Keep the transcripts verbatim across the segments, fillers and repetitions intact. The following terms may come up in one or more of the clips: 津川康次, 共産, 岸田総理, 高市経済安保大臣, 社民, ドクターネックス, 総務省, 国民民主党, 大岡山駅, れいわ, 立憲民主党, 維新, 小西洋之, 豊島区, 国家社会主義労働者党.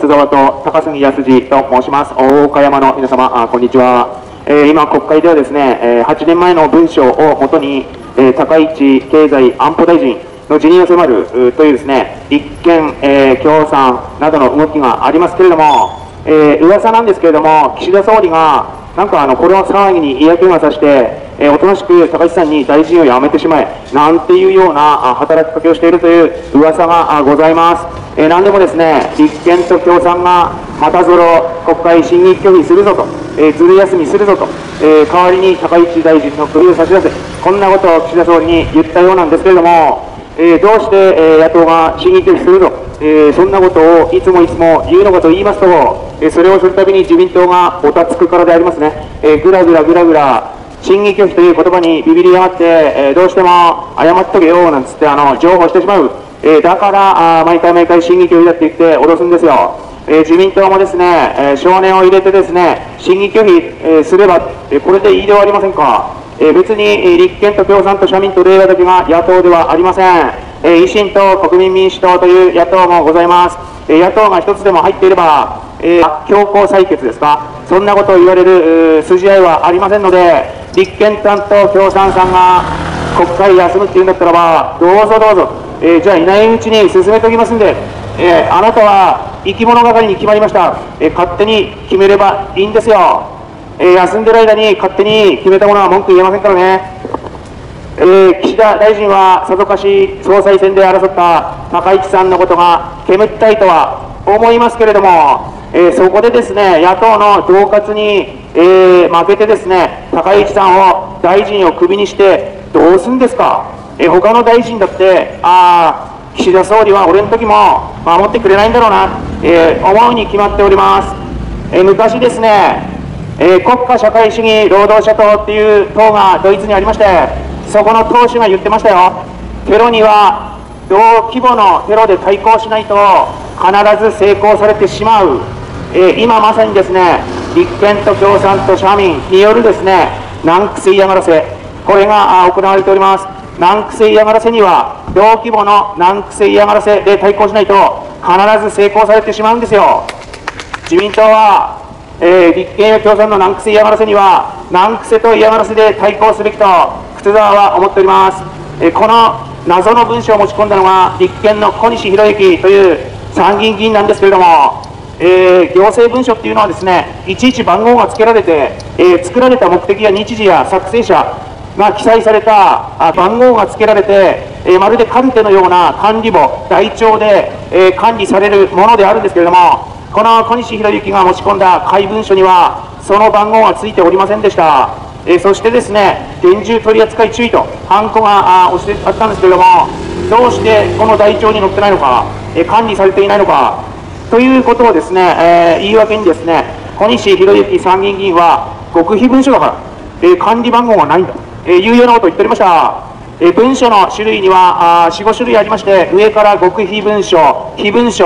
津川と高杉康次と申します。大岡山の皆様、あこんにちは。えー、今国会ではですね、えー、はちねんまえの文書をもとに、えー、高市経済安保大臣の辞任を迫るというですね、立憲、えー、共産などの動きがありますけれども、えー、噂なんですけれども、岸田総理がなんかあのこれを騒ぎに嫌気がさして、えー、おとなしく高市さんに大臣を辞めてしまえなんていうような働きかけをしているという噂がございます。えー、何でもですね、立憲と共産がまたぞろ国会審議拒否するぞと、えー、ずる休みするぞと、えー、代わりに高市大臣の首を差し出せ、こんなことを岸田総理に言ったようなんですけれども、えー、どうして、えー、野党が審議拒否するぞ、えー、そんなことをいつもいつも言うのかと言いますと、それをするたびに自民党がおたつくからでありますね、えー、ぐらぐらぐらぐら、審議拒否という言葉にビビりやがって、えー、どうしても謝っとけよなんつって、あの譲歩してしまう、えー、だからあ毎回毎回審議拒否だって言って脅すんですよ、えー、自民党もですね、えー、少年を入れて、ですね審議拒否、えー、すれば、えー、これでいいではありませんか、えー、別に立憲と共産と社民とれいわだけが野党ではありません、えー、維新と国民民主党という野党もございます、えー、野党が一つでも入っていれば、えー、強行採決ですか、そんなことを言われる筋合いはありませんので、立憲さんと共産さんが国会休むっていうんだったらば、どうぞどうぞ、えー、じゃあいないうちに進めておきますんで、えー、あなたは生き物係に決まりました、えー、勝手に決めればいいんですよ、えー、休んでる間に勝手に決めたものは文句言えませんからね。えー、岸田大臣はさぞかし総裁選で争った高市さんのことが煙ったいとは思いますけれども、えー、そこでですね、野党の恫喝に、えー、負けてですね、高市さんを大臣をクビにしてどうすんですか、えー、他の大臣だって、ああ、岸田総理は俺の時も守ってくれないんだろうな、えー、思うに決まっております。えー、昔ですね、えー、国家社会主義労働者党っていう党がドイツにありまして、そこの党首が言ってましたよ、テロには同規模のテロで対抗しないと必ず成功されてしまう。えー、今まさにですね、立憲と共産と社民によるですね、難癖嫌がらせ、これが行われております。難癖嫌がらせには、同規模の難癖嫌がらせで対抗しないと、必ず成功されてしまうんですよ。自民党は、えー、立憲や共産の難癖嫌がらせには、難癖と嫌がらせで対抗すべきと、靴沢は思っております。えー、この謎の文書を持ち込んだのが、立憲の小西洋之という参議院議員なんですけれども、えー、行政文書っていうのはですね、いちいち番号が付けられて、えー、作られた目的や日時や作成者が記載されたあ番号が付けられて、えー、まるでカルテのような管理簿、台帳で、えー、管理されるものであるんですけれども、この小西洋之が持ち込んだ怪文書には、その番号が付いておりませんでした。えー、そしてですね、厳重取扱注意と、ハンコがあ押してあったんですけれども、どうしてこの台帳に載ってないのか、えー、管理されていないのか。ということをですね、えー、言い訳にですね、小西洋之参議院議員は極秘文書だから、えー、管理番号がないんだと、えー、いうようなことを言っておりました。えー、文書の種類にはよん、ご種類ありまして、上から極秘文書、非文書、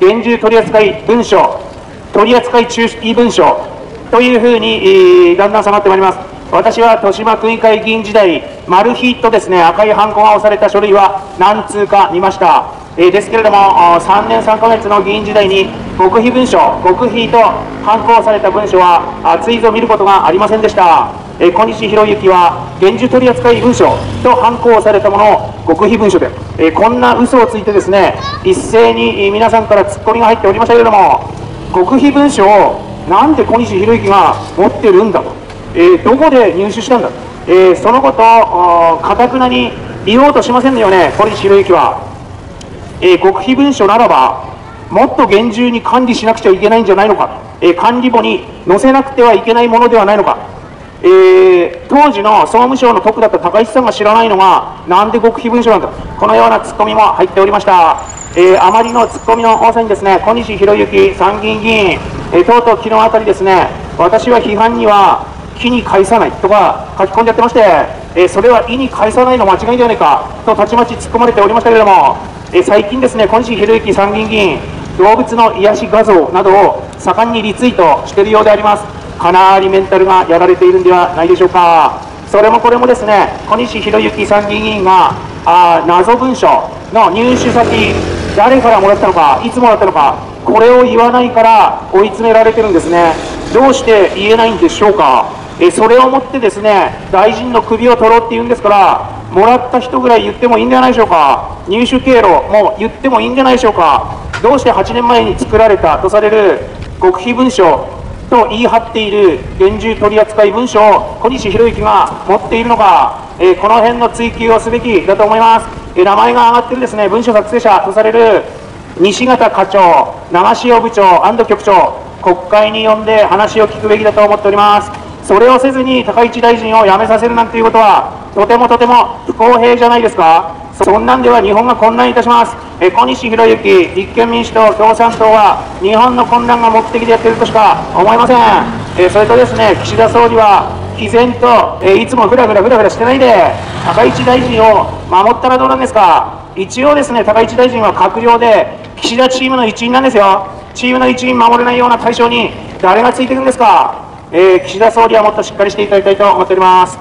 厳重取扱文書、取扱注意文書というふうに、えー、だんだん下がってまいります。私は豊島区議会議員時代、マル秘とですね、赤いハンコが押された書類は何通か見ました。えー、ですけれども、さんねんさんかげつの議員時代に極秘文書、極秘と刊行された文書はついぞ見ることがありませんでした、えー、小西洋之は厳重取扱文書と刊行されたものを極秘文書で、えー、こんな嘘をついてですね、一斉に皆さんからツッコミが入っておりましたけれども、極秘文書をなんで小西洋之が持ってるんだと、えー、どこで入手したんだと、えー、そのことをかたくなに言おうとしませんよね、小西洋之は。えー、極秘文書ならば、もっと厳重に管理しなくちゃいけないんじゃないのか、えー、管理簿に載せなくてはいけないものではないのか、えー、当時の総務省のトップだった高市さんが知らないのが、なんで極秘文書なんだ、このようなツッコミも入っておりました、えー、あまりのツッコミの多さにですね、小西洋之参議院議員、えー、とうとう昨日あたりですね、私は批判には木に返さないとか書き込んじゃってまして、えー、それは意に返さないの間違いではないかと、たちまち突っ込まれておりましたけれども。え最近ですね、小西洋之参議院議員、動物の癒し画像などを盛んにリツイートしているようであります。かなりメンタルがやられているんではないでしょうか。それもこれもですね、小西洋之参議院議員があ謎文書の入手先、誰からもらったのか、いつもらったのか、これを言わないから追い詰められてるんですね。どうして言えないんでしょうか。えそれをもってですね、大臣の首を取ろうって言うんですから、もらった人ぐらい言ってもいいんじゃないでしょうか。入手経路も言ってもいいんじゃないでしょうか。どうしてはちねんまえに作られたとされる極秘文書と言い張っている厳重取扱文書を小西洋之が持っているのか、えこの辺の追及をすべきだと思います。え名前が挙がっているですね、文書作成者とされる西方課長、長潮部長&局長、国会に呼んで話を聞くべきだと思っております。それをせずに高市大臣を辞めさせるなんていうことは、とてもとても不公平じゃないですか。そんなんでは日本が混乱いたします。え小西洋之、立憲民主党、共産党は日本の混乱が目的でやっているとしか思えません。えそれとですね、岸田総理は毅然と、えいつもふらふらふらふらしてないで、高市大臣を守ったらどうなんですか。一応ですね、高市大臣は閣僚で、岸田チームの一員なんですよ。チームの一員守れないような対象に誰がついていくんですか。えー、岸田総理はもっとしっかりしていただきたいと思っております。